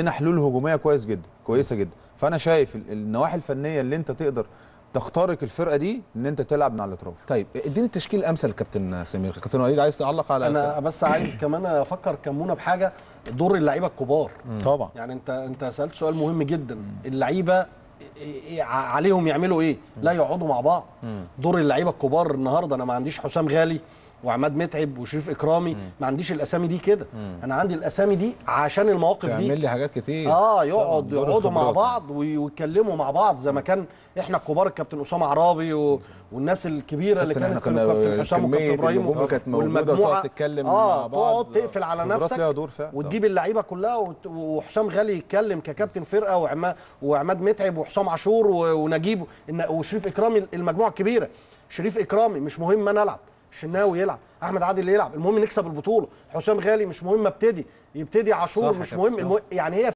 لنا حلول هجوميه كويسه جدا. فانا شايف النواحي الفنيه اللي انت تقدر تخترق الفرقه دي ان انت تلعب من على الاطراف. طيب اديني التشكيل الامثل كابتن سمير. كابتن وليد عايز تعلق على انا بس عايز كمان افكر كمونه بحاجه، دور اللعيبه الكبار طبعا. يعني انت سالت سؤال مهم جدا، اللعيبه عليهم يعملوا ايه؟ لا يقعدوا مع بعض. دور اللعيبه الكبار النهارده انا ما عنديش حسام غالي وعماد متعب وشريف اكرامي، ما عنديش الاسامي دي كده. انا عندي الاسامي دي عشان المواقف دي، تعمل لي حاجات كتير. يقعدوا مع بعض ويتكلموا مع بعض زي ما كان احنا الكبار، الكابتن اسامه عرابي والناس الكبيره اللي كانت، كابتن حسام وكابتن ابراهيم كانت موجوده وتقعد تتكلم مع بعض، تقعد تقفل على نفسك وتجيب اللعيبه كلها، وحسام غالي يتكلم ككابتن فرقه، وعماد متعب وحسام عاشور ونجيب وشريف اكرامي. المجموعه الكبيره، شريف اكرامي مش مهم انا العب، شناوي يلعب، احمد عادل يلعب، المهم نكسب البطوله. حسام غالي مش مهم ابتدي، يبتدي عاشور مش مهم. يعني هي